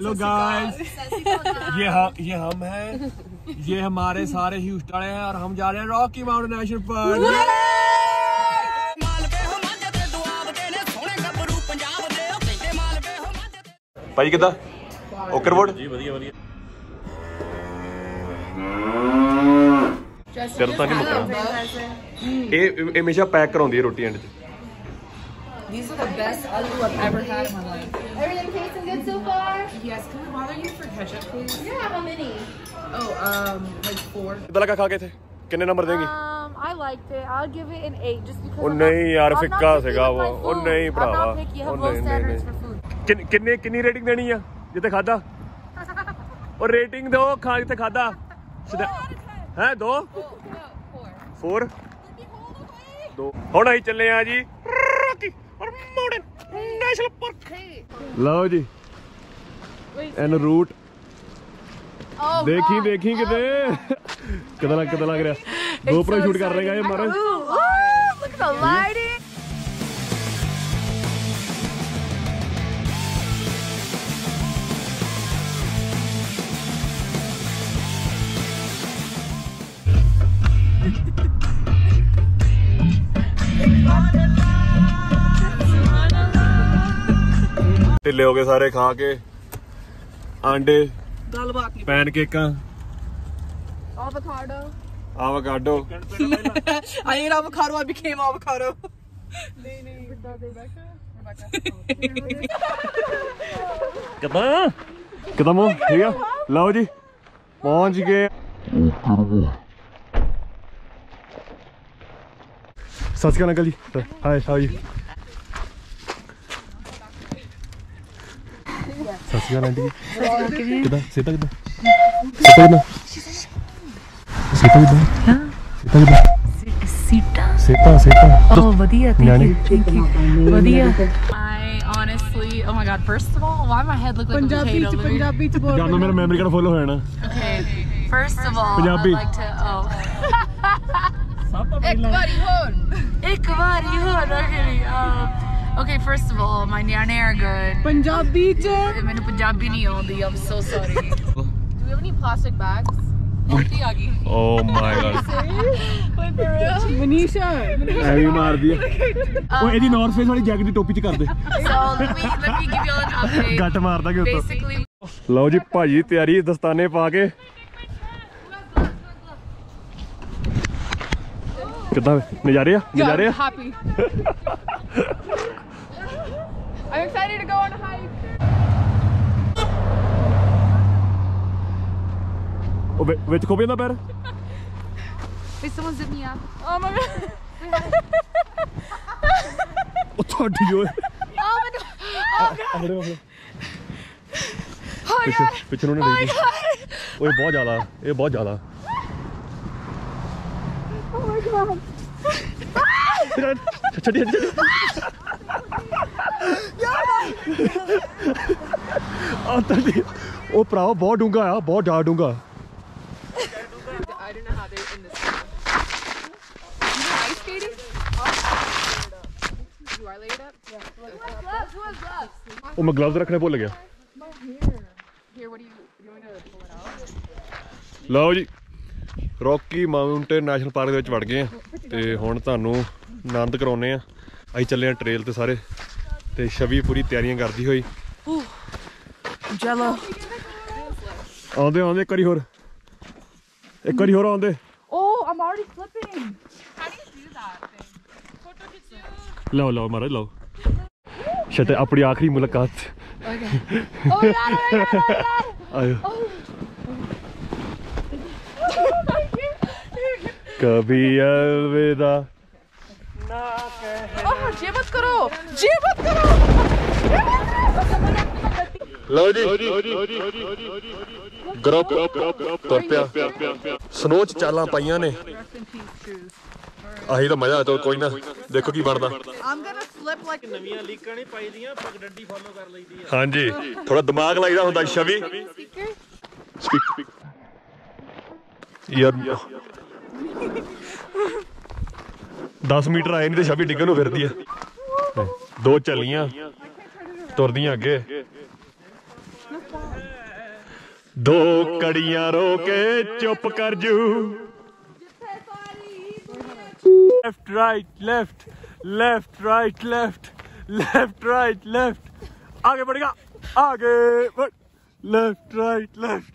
Hello guys, ये हम हैं, ये हमारे सारे ह्यूस्टन हैं और हम जा रहे हैं रॉकी माउंटेन नेशनल पार्क। भाई किदा ओकर बोर्ड जी बढ़िया चलता नहीं मुकरा। ये हमेशा पैक कराउंदी है रोटी एंड च। These are the best aloo I've ever had in my life. Everything tasting good so far? Yes. Can we bother you for ketchup, please? Yeah. How many? Oh, like 4. Dala ka khake the. Kitne number denge? I liked it. I'll give it an 8 just because. Oh nahi yaar, fikka sega wo. Oh nahi brava. I'm not picky. I have low standards for food. Kitni rating deni hai? Jithe khada. Aur rating do kha jithe khada. Hai do? 4. 4. Do. Hun ahi challe aa ji. National park. लाओ जी N root देखी देखी किते कदा लग रहा GoPro shoot कर रहेगा ये महाराज। ढिले हो गए सारे खा के आंडे पैनकेक एवोकाडो कदम ठीक है। लो जी पहुंच गए। सत श्री अकाल अंकल जी। Hi Shah ji. I honestly, oh my god, first of all, why my head look like Punjabi a potato? Punjabi to Punjabi. Jano mera memory card follow hai na. Okay. First of all, Punjabi. I'd like to Ek bari ho. Okay, first of all, my nyaane are good. Punjabi te. Maine Punjabi nahi aandi. I'm so sorry. Do we have any plastic bags? Empty aagi. Oh my god. Wait for real. Manisha. Abhi maar diya. Oh, edi North Face wali jacket di topi ch kar de. So let me give you an update. Gat maarda ke basically. Lao ji bhaji taiyari dastane pa ke. Kitna nazare hai? Nazare hai. Happy. I'm excited to go on a hike. Oh, wait, to go in the bed? Wait, someone zipped me up. Oh my god. What the do you? Oh my god. Oh god. पीछे उन्होंने देखी। ओए बहुत ज्यादा, ये बहुत ज्यादा। Oh my god. चल। ओ भरावा बहुत डूंगा आ, बहुत ज्यादा डूंगा। ओ मैं ग्लव्स रखने भूल गया। लो जी रॉकी माउंटेन नेशनल पार्क दे विच वड़ गए हैं ते हुण तुहानू आनंद कराउने आ। असीं चले हैं ट्रेल ते सारे ते छवि पूरी तैयारियां करदी होई चलो आंदे एक बारी होर आंदे। Oh I am already flipping. How do you do that thing? Photo खींच लो मारे लो। शायद अपनी आखिरी मुलाकात। ओके। ओह यार आयो कभी अलविदा ना कह। ओह जे मत करो।10 मीटर आए नहीं छवि डिगन फिर दी है। 2 चलियां तुरदियां अगे। दो कड़ियां रोके चुप कर जू। Left right left, left right left, left right left, आगे बढ़ेगा आगे बढ़। Left right left,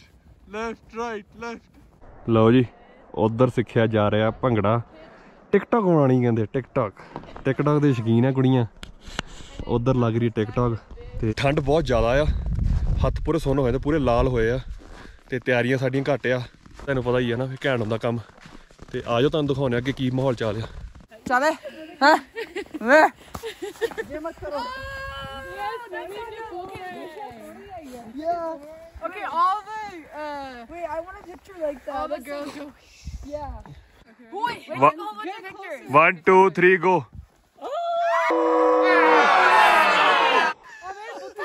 left right left. लो जी उधर सिक्ख्या जा रहा भंगड़ा। टिकटॉक बनानी कहते, टिकटॉक टिकटॉक के शौकीन है कुड़ियाँ। उधर लग रही टिकटॉक। तो ठंड बहुत ज़्यादा आ, हत्थ पूरे सुन्न होए, पूरे लाल होए आ, तो तैयारियां साढ़ियां घट आ। तैनूं पता ही है ना फिर घैंट होंदा कम। तो आ जाओ तुहानूं दिखाउणे अगे की माहौल चाल है। Okay, all the wait, I want a picture like that. All the girls go. Yeah. Okay. Boy, wait, one, no, get closer. 1, 2, 3, go. Oh!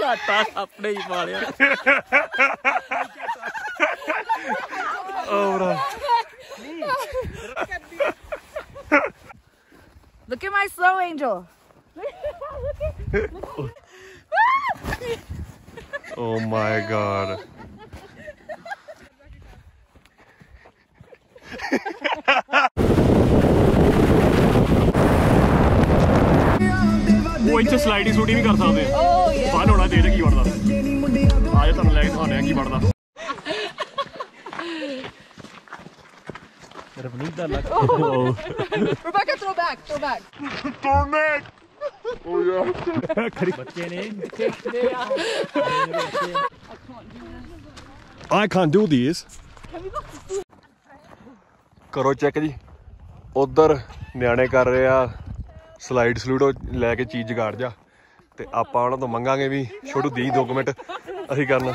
Tata apne hi maalya. Oh bro. Look at my slow angel. Look at Oh my god. वो इच्छा sliding सूटी नहीं कर सकते। Fun होना चाहिए की बढ़ता। आज तुम लैके दिखाने की बढ़ता। Rebecca, throw back, throw back. Throw back. Oh yeah. I can't do these. करो चेक जी। उधर न्याणे कर रहे आ स्लाइड स्लूडो लैके चीज जगाड़ जा। ते आपां उन्हां तों मंगांगे भी छोटू दी 2 मिनट असीं करना।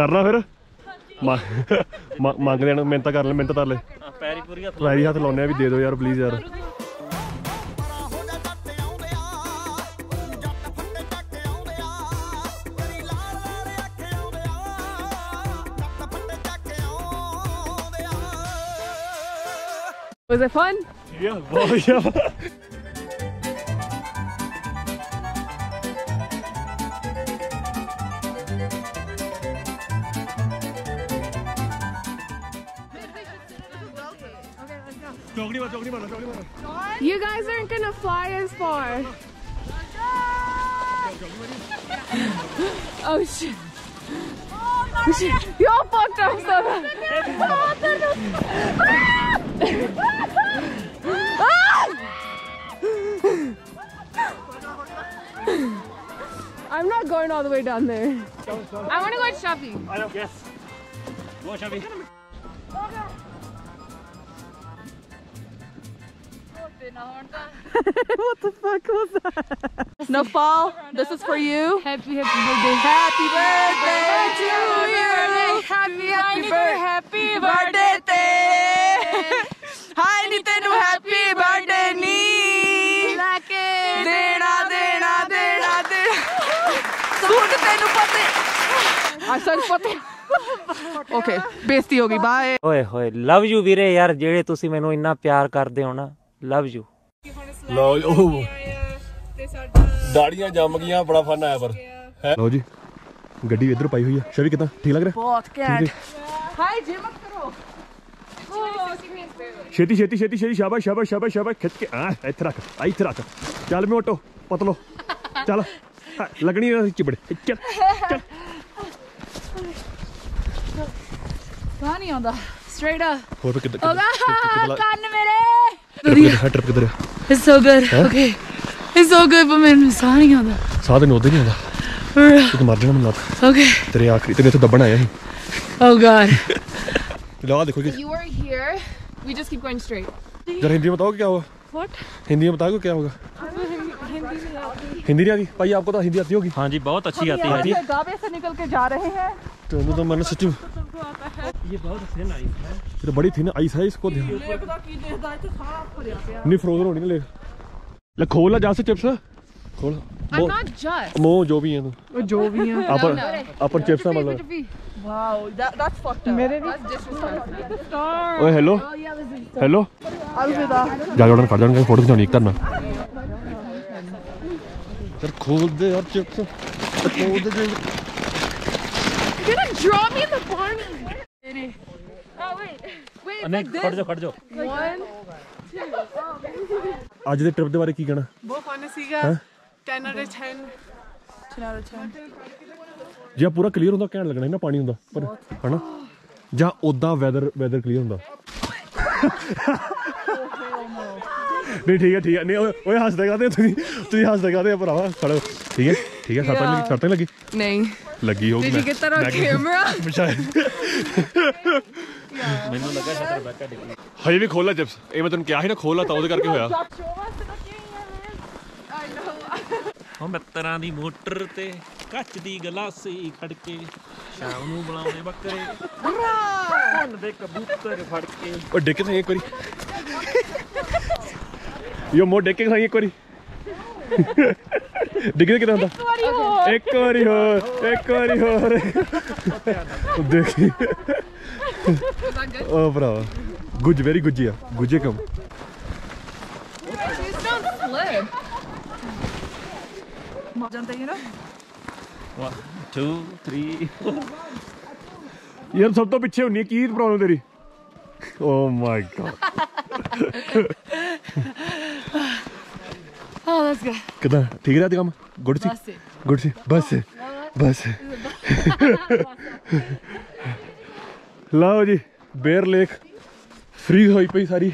करना फिर ਮੰਗ ਲੈਣ ਮਿਹਨਤ ਕਰ ਲੈ ਮਿਹਨਤ ਕਰ ਲੈ ਪੈਰੀ ਪੂਰੀ ਹੱਥ ਲਾਈ ਹੱਥ ਲਾਉਨੇ ਆ ਵੀ ਦੇ ਦਿਓ ਯਾਰ ਪਲੀਜ਼ ਯਾਰ Was it fun? Yeah, well, yeah. You guys aren't gonna fly as far. Oh shit! Oh shit! You all fucked up so bad. I'm not going all the way down there. I want to go shopping. Yes. Go shopping. What the fuck was that? Nafal, this is for you. Happy birthday. Happy birthday to you. Happy birthday te. Hi nitenu happy birthday ni. Lake dena dena dena de. Sud tenu pate. Asan pate. Okay, besti ho gayi bye. Oye hoye love you vire yaar jehde tusi mainu inna pyar karde ho na. Love you. ਲਓ ਦਾੜੀਆਂ ਜੰਮ ਗਈਆਂ ਬੜਾ fun ਆਇਆ ਪਰ ਲਓ ਜੀ ਗੱਡੀ ਇੱਧਰ ਪਾਈ ਹੋਈ ਆ ਸ਼ਵੀ ਕਿਦਾਂ ਠੀਕ ਲੱਗ ਰਿਹਾ ਬਹੁਤ ਘੈਂਟ ਹਾਈ ਜਿਮ ਅਪ ਕਰੋ ਛੇਤੀ ਛੇਤੀ ਛੇਤੀ ਛੇਤੀ ਸ਼ਾਬਾਸ਼ ਸ਼ਾਬਾਸ਼ ਸ਼ਾਬਾਸ਼ ਸ਼ਾਬਾਸ਼ ਖਿੱਚ ਕੇ ਆ ਇੱਥੇ ਰੱਖ ਚੱਲ ਮੋਟੋ ਪਤਲੋ ਚੱਲ ਲੱਗਣੀ ਨਾ ਚਿਬੜ ਚੱਲ ਚੱਲ ਪਾਣੀ ਆਉਂਦਾ ਸਟ੍ਰੇਟ ਅਪ ਹੋਰ ਕਿਦਾਂ ਕੰਨ ਮੇਰੇ ट्रिप किधर है? It's so good. Okay. It's so good, but मैं साह नहीं आता. साह तो नोट नहीं आता. तू मर जाना मिला था. Okay. तेरे आखिरी तेरे तो दबना है यही. Oh God. लावा देखो कि. You were here. We just keep going straight. जरा हिंदी में बताओ क्या हुआ? What? हिंदी में बताओ क्या होगा? हिंदी नहीं आती. भाई आपको तो हिंदी आती होगी. हाँ जी बहुत अच्छी आती है. हम गावे से निकल के जा रहे हैं. तो मैंने सचू ये बहुत थिन आइस है। ये तो बड़ी थिन आइस है इसको ध्यान। नहीं फ्रोजन होनी ना ले। ले खोला जा से चिप्स। खोल। I'm not just। मो जो भी है तो। जो भी है। अपन चिप्स ना मतलब। Wow, that's fucked up. मेरे भी। ओए हेलो। हेलो। अलविदा। जागरण कर जाने के फोटो खिंचाने एक तरह। यार खोल दे यार, चिप्स खोल दे। You're gonna draw me in the barn. Oh wait. नहीं खड़ जाओ खड़ जाओ। आज दे ट्रिप दे बारे की कहना? बहुत फन सीगा। 10 out of 10. 10 out of 10. जी पूरा क्लियर होता कहना लगना है ना पानी होता पर है ना जहाँ ओदा वेदर क्लियर होता। नहीं ठीक है नहीं ओए हंसते गाते तुझे हंसते गाते भरावा खड़ो ठीक है सट लगी नहीं लगी होगी मैं हजे भी खोला चिप्स ये मैं तेन कहा ना खोला तो करके होया मित्रा की मोटर ते कच की गलासी खड़के शाम नूं बुलाउणे बकरे हुन दे कबूतर फड़के ओ डेके सही एक बारी यो मो डेके सही एक बारी डिगे कितना होता एक बारी होर एक बारी होर देखी ओ भरावा गुज वेरी गुजिया गुजे कम जानते हैं ना 1 2 3 4 यार सब तो पीछे होनी है की प्रॉब्लम तेरी oh my God oh that's good कितना ठीक रहा काम गुड सी बस लाओ जी बेयर लेक फ्रीज होई पई सारी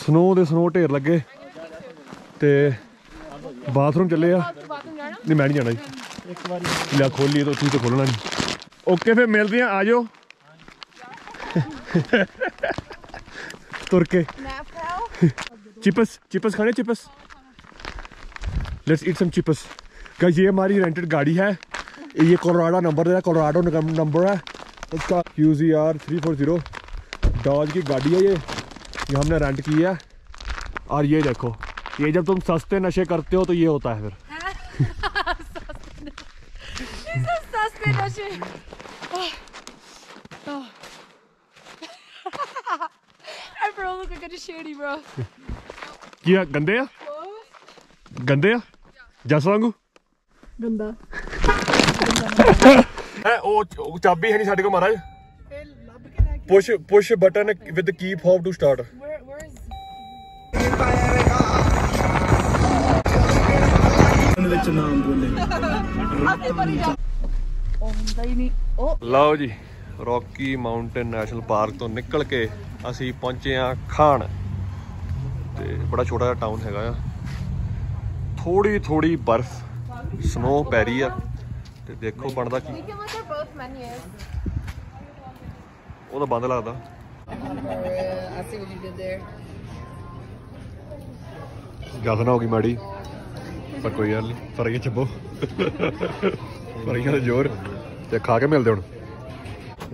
स्नो दे स्नो ढेर लगे ते बाथरूम चले आ नहीं मैं नहीं जाना जी एक बार ला खोल लिए तो उसी तो खोलना नहीं ओके फिर मिलते हैं आ जाओ तुर के चिपस खाने chips let's eat some chips guys ये हमारी रेंटेड गाड़ी है ये कोलोराडो नंबर है इसका QZR 340 डॉज की गाड़ी है ये हमने रेंट की है और ये देखो ये जब तुम सस्ते नशे करते हो तो ये होता है फिर गंदे आ? गंदे आ? जस वांगू गंदा चाबी है नहीं साडे को महाराज push button with key form to start लाओ जी रॉकी माउंटेन नैशनल पार्क तो निकल के असी पहुंचे हाँ खान ते बड़ा छोटा जहा टाउन हैगा थोड़ी थोड़ी बर्फ स्नो पै रही है ते देखो बनता की वो तो बंद लगता गल ना होगी माड़ी पर कोई गल नहीं पर छबो पर जोर ते खा के मिलते हूँ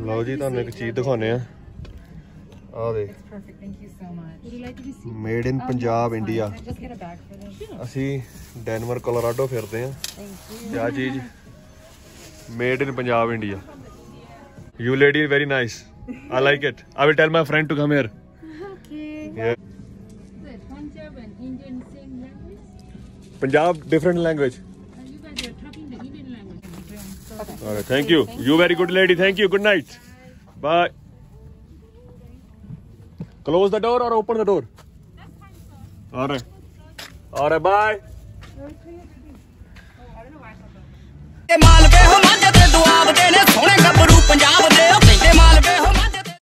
लो जी तुम एक चीज दिखाने मेड इन पंजाब इंडिया असी डेनवर कोलोराडो फिरते हैं आ चीज made in Punjab India you lady is very nice I like it I will tell my friend to come here Punjab different language Okay, thank you. You very good lady. Thank you. Good night. Bye. Close the door or open the door? All right. Bye.